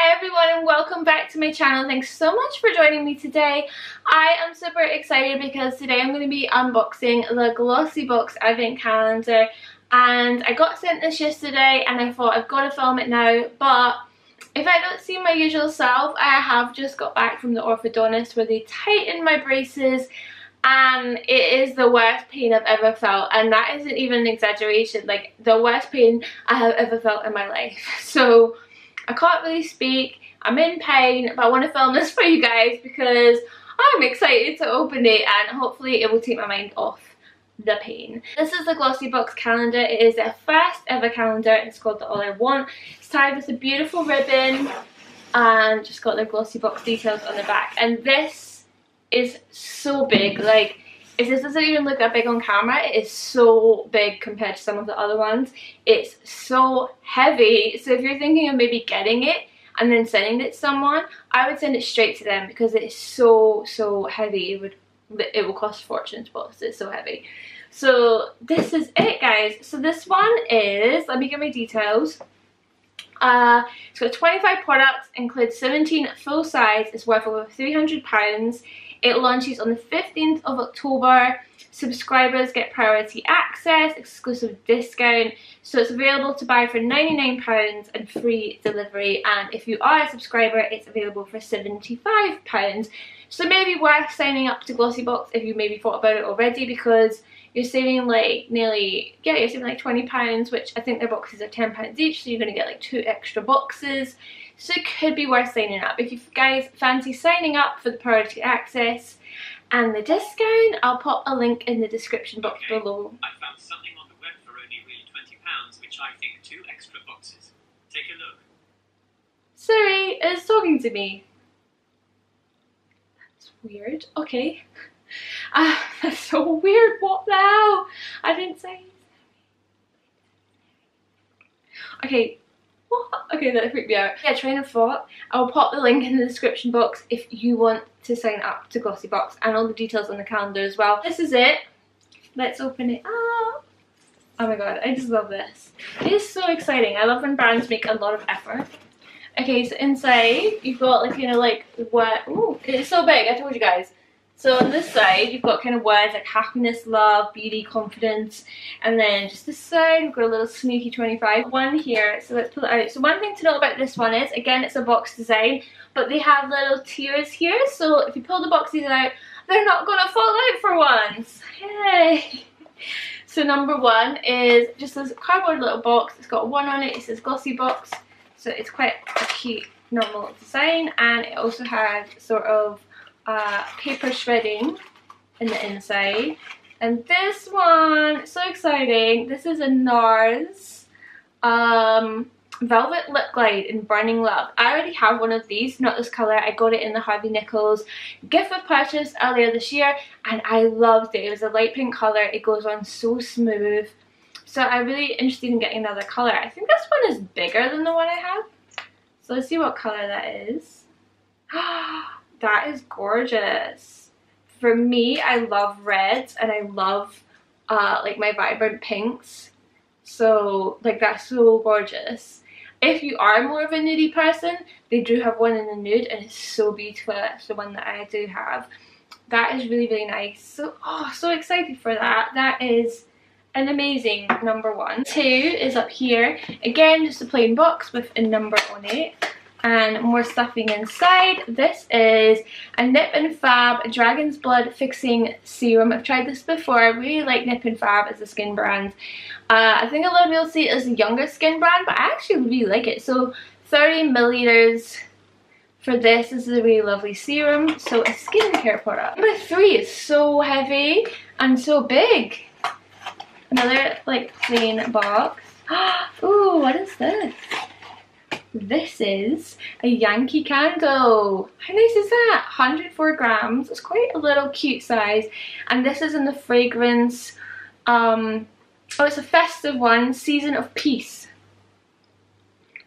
everyone and welcome back to my channel. Thanks so much for joining me today. I am super excited because today I'm going to be unboxing the Glossybox advent calendar, and I got sent this yesterday and I thought I've got to film it now, but if I don't see my usual self, I have just got back from the orthodontist where they tightened my braces, and it is the worst pain I've ever felt, and that isn't even an exaggeration, like the worst pain I have ever felt in my life. So I can't really speak, I'm in pain, but I want to film this for you guys because I'm excited to open it and hopefully it will take my mind off the pain. This is the Glossybox calendar. It is their first ever calendar. It's called the All I Want. It's tied with a beautiful ribbon and just got the Glossybox details on the back. And this is so big. Like, if this doesn't even look that big on camera, it is so big compared to some of the other ones. It's so heavy. So if you're thinking of maybe getting it and then sending it to someone, I would send it straight to them because it's so heavy. It will cost a fortune to box. It's so heavy. So this is it, guys. So this one is, let me give my details. It's got 25 products, includes 17 full size. It's worth over £300. It launches on the 15th of October. Subscribers get priority access, exclusive discount. So it's available to buy for £99 and free delivery. And if you are a subscriber, it's available for £75. So maybe worth signing up to Glossybox if you maybe thought about it already, because you're saving like you're saving like £20, which I think their boxes are £10 each, so you're going to get like 2 extra boxes. So it could be worth signing up. If you guys fancy signing up for the priority access and the discount, I'll pop a link in the description box below. I found something on the web for only really £20, which I think 2 extra boxes. Take a look. Siri is talking to me. That's weird. Okay. That's so weird. What the hell? I didn't say. Okay. What? Okay, that freaked me out. Yeah, train of thought. I'll pop the link in the description box if you want to sign up to Glossybox, and all the details on the calendar as well. This is it. Let's open it up. Oh my god, I just love this. It is so exciting. I love when brands make a lot of effort. Okay, so inside you've got like, you know, like what? Ooh, it's so big. I told you guys. So on this side, you've got kind of words like happiness, love, beauty, confidence. And then just this side, we've got a little sneaky 25. One here, so let's pull it out. So one thing to note about this one is, again, it's a box design, but they have little tiers here. So if you pull the boxes out, they're not going to fall out for once. Yay! So number 1 is just this cardboard little box. It's got 1 on it. It says Glossybox. So it's quite a cute, normal design. And it also has sort of paper shredding in the inside. And this one, so exciting, this is a NARS Velvet Lip Glide in Burning Love. I already have one of these, not this colour. I got it in the Harvey Nichols gift of purchase earlier this year and I loved it. It was a light pink colour, it goes on so smooth. So I'm really interested in getting another colour. I think this one is bigger than the one I have. So let's see what colour that is. That is gorgeous. For me, I love reds and I love like my vibrant pinks. So like that's so gorgeous. If you are more of a nudie person, they do have one in the nude and it's so beautiful. That's the one that I do have. That is really, really nice. So, oh, so excited for that. That is an amazing number 1. 2 is up here. Again, just a plain box with a number on it. And more stuffing inside. This is a Nip and Fab Dragons Blood Fixing Serum. I've tried this before. I really like Nip and Fab as a skin brand. I think a lot of people see it as a younger skin brand, but I actually really like it. So 30 milliliters for this. This is a really lovely serum. So a skincare product. Number 3 is so heavy and so big. Another like plain box. Ooh, what is this? This is a Yankee Candle. How nice is that? 104 grams. It's quite a little cute size. And this is in the fragrance. Oh, it's a festive one. Season of Peace.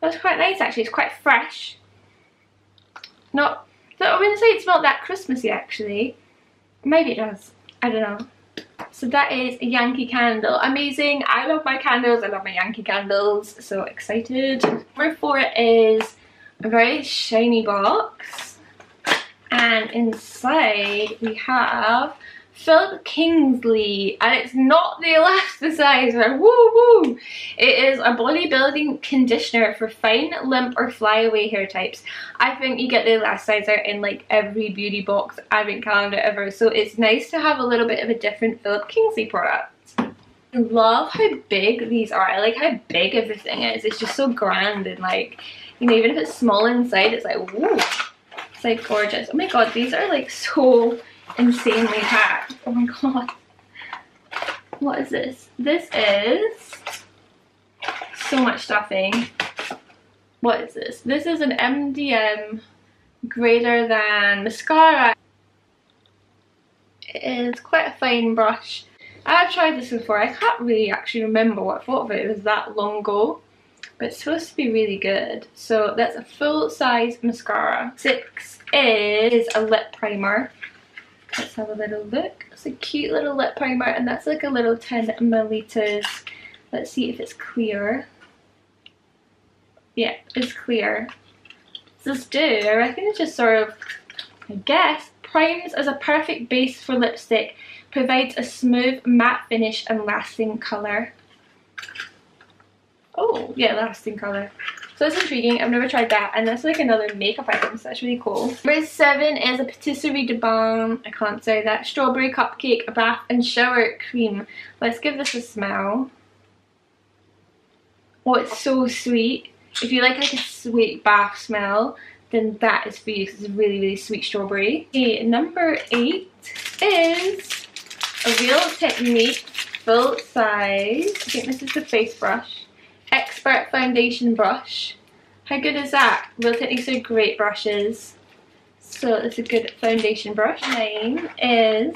That's quite nice actually. It's quite fresh. I wouldn't say it's not that Christmassy actually. Maybe it does. I don't know. So that is a Yankee Candle. Amazing. I love my candles. I love my Yankee Candles. So excited. Number 4 is a very shiny box, and inside we have Philip Kingsley, and it's not the elasticizer, woo woo! It is a bodybuilding conditioner for fine, limp or flyaway hair types. I think you get the elasticizer in like every beauty box, advent calendar ever, so it's nice to have a little bit of a different Philip Kingsley product. I love how big these are. I like how big everything is. It's just so grand, and like, you know, even if it's small inside, it's like, woo! It's like gorgeous. Oh my god, these are like so insanely packed. Oh my god. What is this? This is so much stuffing. What is this? This is an MDM greater than mascara. It is quite a fine brush. I've tried this before. I can't really actually remember what I thought of it. It was that long ago. But it's supposed to be really good. So that's a full size mascara. 6 is a lip primer. Let's have a little look. It's a cute little lip primer, and that's like a little 10 milliliters. Let's see if it's clear. Yeah, it's clear. Does this do? I reckon it just sort of, I guess, primes as a perfect base for lipstick. Provides a smooth matte finish and lasting colour. Oh, yeah, lasting colour. So that's intriguing. I've never tried that. And that's like another makeup item, so that's really cool. Number 7 is a Patisserie de Balm. I can't say that. Strawberry cupcake, a bath and shower cream. Let's give this a smell. Oh, it's so sweet. If you like a sweet bath smell, then that is for you, because it's really, really sweet strawberry. Okay, number 8 is a Real Techniques full size. I think this is the face brush. Expert foundation brush. How good is that? Real Techniques are great brushes. So it's a good foundation brush. 9 is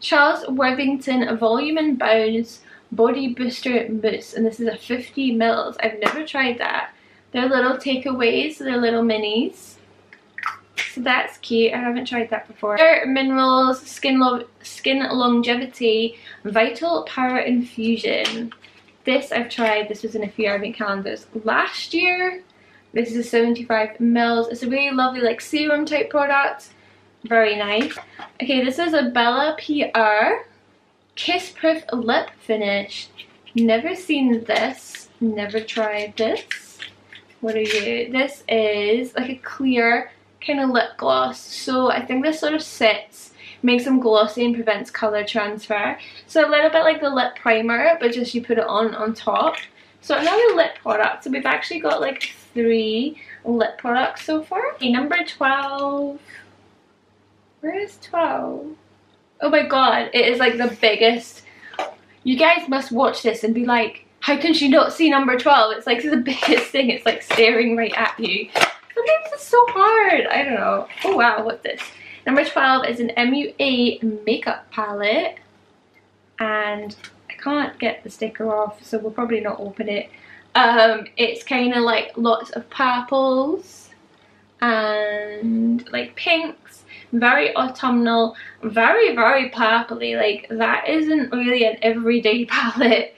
Charles Worthington Volume and Bounce Body Booster Mousse. And this is a 50 mils. I've never tried that. They're little takeaways. They're little minis. So that's cute. I haven't tried that before. Minerals, skin longevity, vital power infusion. This I've tried. This was in a few advent calendars last year. This is a 75 mils. It's a really lovely like serum type product. Very nice. Okay, this is a Bella PR Kiss Proof Lip Finish. Never seen this. Never tried this. What are you? This is like a clear kind of lip gloss, so I think this sort of sets, makes them glossy and prevents colour transfer. So a little bit like the lip primer, but just you put it on top. So another lip product. So we've actually got like 3 lip products so far. Okay, number 12. Where is 12? Oh my god, it is like the biggest. You guys must watch this and be like, how can she not see number 12? It's like the biggest thing. It's like staring right at you. Sometimes it's so hard. I don't know. Oh wow, what's this? Number 12 is an MUA makeup palette, and I can't get the sticker off, so we'll probably not open it. It's kind of like lots of purples and like pinks, very autumnal, very, very purpley. Like that isn't really an everyday palette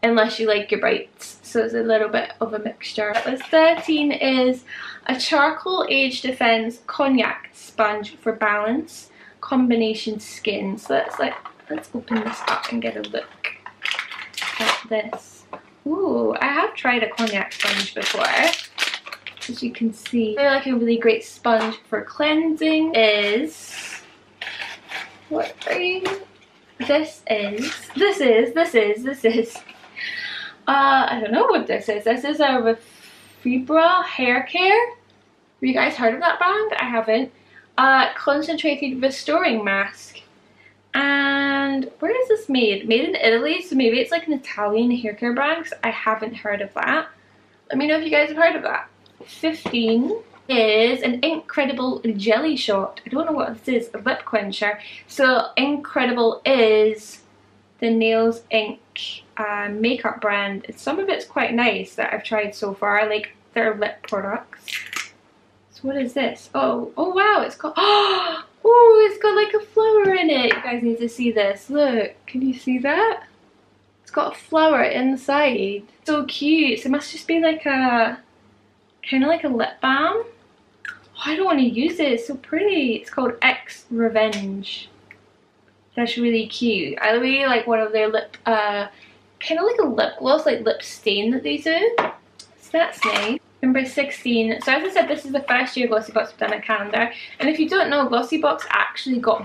unless you like your brights. So it's a little bit of a mixture. This 13 is a charcoal age defense Konjac sponge for balance combination skin. So that's like, let's open this up and get a look at this. Ooh, I have tried a Konjac sponge before, as you can see. They're like a really great sponge for cleansing. Is what are you? This is. I don't know what this is. This is a Refibra hair care. Have you guys heard of that brand? I haven't. Concentrated restoring mask. And where is this made? Made in Italy, so maybe it's like an Italian hair care brand, because I haven't heard of that. Let me know if you guys have heard of that. 15 is an INC.redible Jelly Shot. I don't know what this is. A lip quencher. So INC.redible is the Nails Inc. Makeup brand. Some of it's quite nice that I've tried so far, like their lip products. So what is this? Oh wow, it's got, oh, it's got like a flower in it. You guys need to see this. Look, can you see that? It's got a flower inside. So cute. So it must just be like a kind of like a lip balm. Oh, I don't want to use it, it's so pretty. It's called X Revenge. That's really cute. I really like one of their lip, kind of like a lip gloss, like lip stain that they do. So that's nice. Number 16. So as I said, this is the first year Glossybox have done a calendar. And if you don't know, Glossybox actually got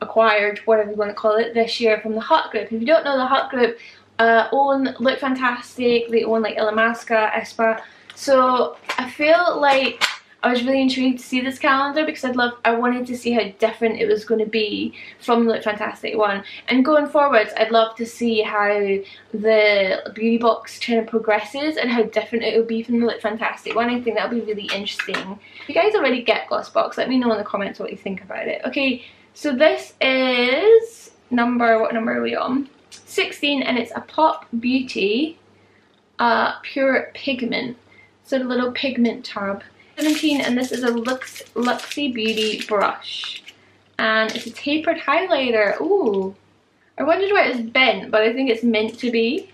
acquired, whatever you want to call it, this year from the Hut Group. If you don't know, the Hut Group own Look Fantastic, they own like Illamasqua, Espa. So I feel like I was really intrigued to see this calendar because I wanted to see how different it was going to be from the Look Fantastic one. And going forwards, I'd love to see how the beauty box kind of progresses and how different it will be from the Look Fantastic one. I think that'll be really interesting. If you guys already get Glossybox, let me know in the comments what you think about it. Okay, so this is number, what number are we on? 16, and it's a Pop Beauty Pure Pigment. So a little pigment tub. 17, and this is a Luxie Beauty brush, and it's a tapered highlighter. Ooh, I wondered why it was bent, but I think it's meant to be.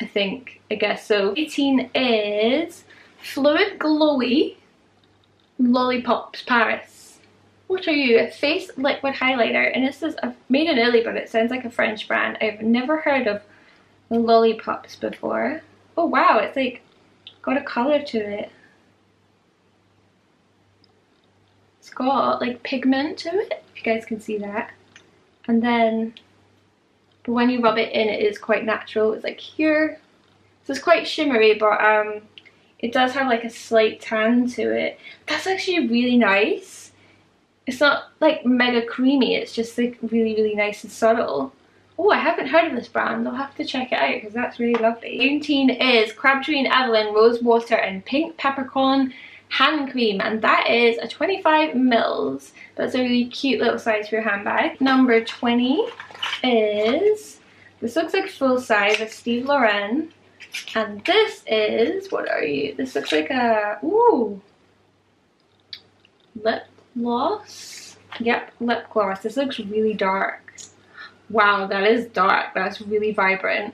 I guess so. 18 is Fluid Glowy Lollipops Paris. What are you? A face liquid highlighter, and this is made in Italy, but it sounds like a French brand. I've never heard of Lollipops before. Oh wow, it's like got a colour to it. It's got like pigment to it, if you guys can see that. And then, but when you rub it in, it is quite natural. It's like here, so it's quite shimmery, but it does have like a slight tan to it. That's actually really nice. It's not like mega creamy, it's just like really, really nice and subtle. Oh, I haven't heard of this brand. I'll have to check it out because that's really lovely. 19 is Crabtree and Evelyn Rose Water and Pink Peppercorn Hand Cream, and that is a 25 mils. That's a really cute little size for your handbag. Number 20 is, this looks like full size, of Steve Lauren, and this is, what are you, this looks like a, ooh, lip gloss. Yep, lip gloss. This looks really dark. Wow, that is dark. That's really vibrant.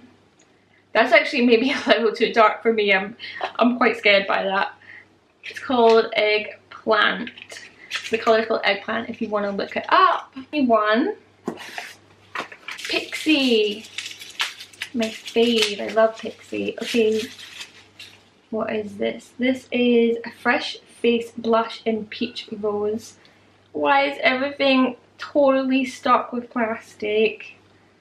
That's actually maybe a little too dark for me. I'm quite scared by that. It's called Eggplant. The colour is called Eggplant if you want to look it up. 21. Pixi. My fave. I love Pixi. Okay. What is this? This is a Fresh Face Blush in Peach Rose. Why is everything totally stuck with plastic?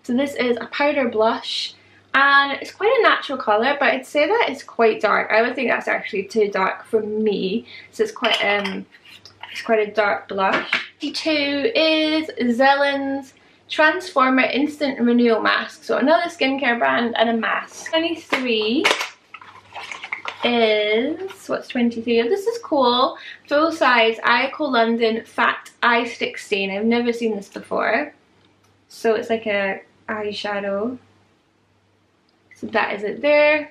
So this is a powder blush. And it's quite a natural colour, but I'd say that it's quite dark. I would think that's actually too dark for me. So it's quite a dark blush. 22 is Zelens Transformer Instant Renewal Mask. So another skincare brand and a mask. 23 is, what's 23? Oh, this is cool. Full size Eyeko London Fat Eye Stick stain. I've never seen this before. So it's like a eyeshadow. So that is it there.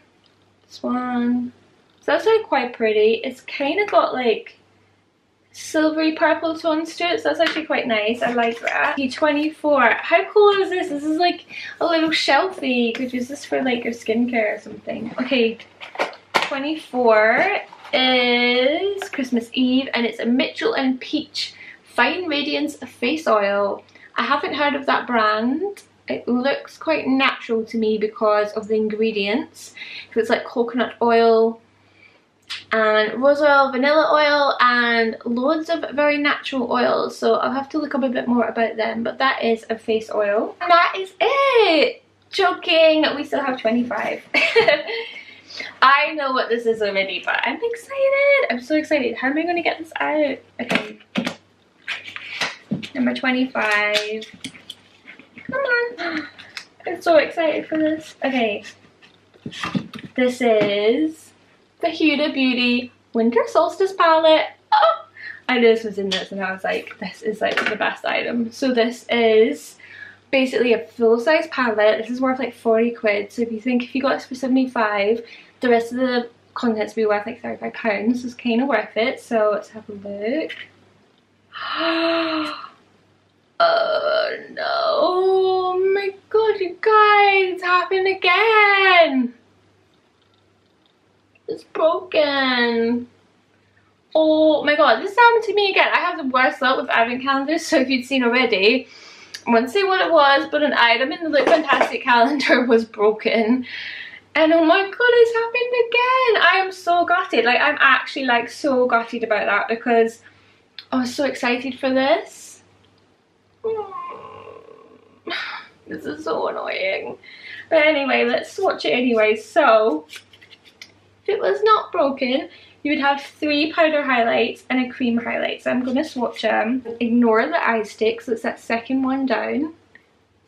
This one. So that's like quite pretty. It's kind of got like silvery purple tones to it. So that's actually quite nice. I like that. P24. How cool is this? This is like a little shelfie. You could use this for like your skincare or something. Okay. 24 is Christmas Eve, and it's a Mitchell and Peach Fine Radiance Face Oil. I haven't heard of that brand. It looks quite natural to me because of the ingredients. So it's like coconut oil and rose oil, vanilla oil, and loads of very natural oils. So I'll have to look up a bit more about them. But that is a face oil. And that is it! Joking! We still have 25. I know what this is already, but I'm excited! I'm so excited. How am I going to get this out? Okay. Number 25. Come on. I'm so excited for this. Okay. This is the Huda Beauty Winter Solstice palette. Oh! I knew this was in this and I was like, this is like the best item. So this is basically a full-size palette. This is worth like 40 quid. So if you think if you got this for 75, the rest of the contents would be worth like £35. So it's kind of worth it. So let's have a look. Oh no, oh my god, you guys, it's happened again. It's broken. Oh my god, this happened to me again. I have the worst luck with advent calendars, so if you'd seen already, I won't say what it was, but an item in the Look Fantastic calendar was broken. And oh my god, it's happened again. I am so gutted. Like, I'm actually like so gutted about that because I was so excited for this. This is so annoying. But anyway, let's swatch it anyway. So, if it was not broken, you would have three powder highlights and a cream highlight. So I'm going to swatch them. Ignore the eye stick, so it's that second one down.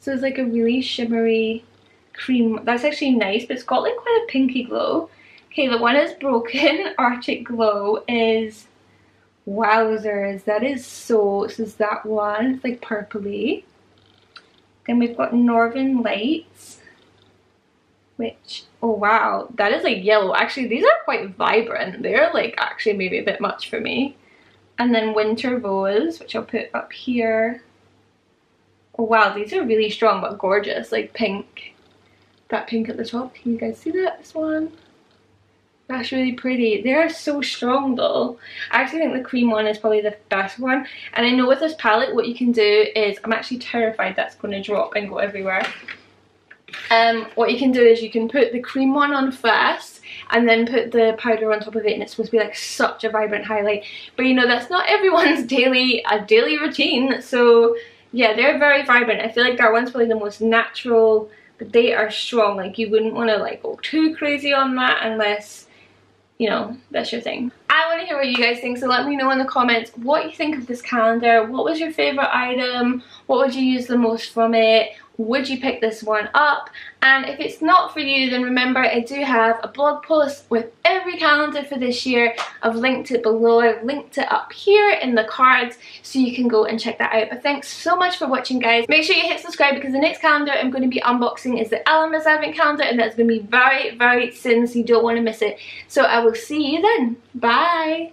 So it's like a really shimmery cream. That's actually nice, but it's got like quite a pinky glow. Okay, the one is broken. Arctic Glow is... wowzers, that is so... this is that one. It's like purpley. Then we've got Northern Lights, which, oh wow, that is like yellow. Actually, these are quite vibrant. They're like actually maybe a bit much for me. And then Winter Rose, which I'll put up here. Oh wow, these are really strong but gorgeous, like pink. That pink at the top, can you guys see that? This one. That's really pretty. They are so strong though. I actually think the cream one is probably the best one. And I know with this palette what you can do is, I'm actually terrified that's going to drop and go everywhere. What you can do is you can put the cream one on first and then put the powder on top of it, and it's supposed to be like such a vibrant highlight. But you know, that's not everyone's daily routine. So yeah, they're very vibrant. I feel like that one's probably the most natural, but they are strong. Like, you wouldn't want to like go too crazy on that unless, you know, that's your thing. I want to hear what you guys think, so let me know in the comments what you think of this calendar. What was your favourite item? What would you use the most from it? Would you pick this one up? And if it's not for you, then remember I do have a blog post with every calendar for this year. I've linked it below, I've linked it up here in the cards, so you can go and check that out. But thanks so much for watching, guys. Make sure you hit subscribe because the next calendar I'm going to be unboxing is the Illamasqua Advent Calendar, and that's going to be very, very soon, so you don't want to miss it. So I will see you then. Bye!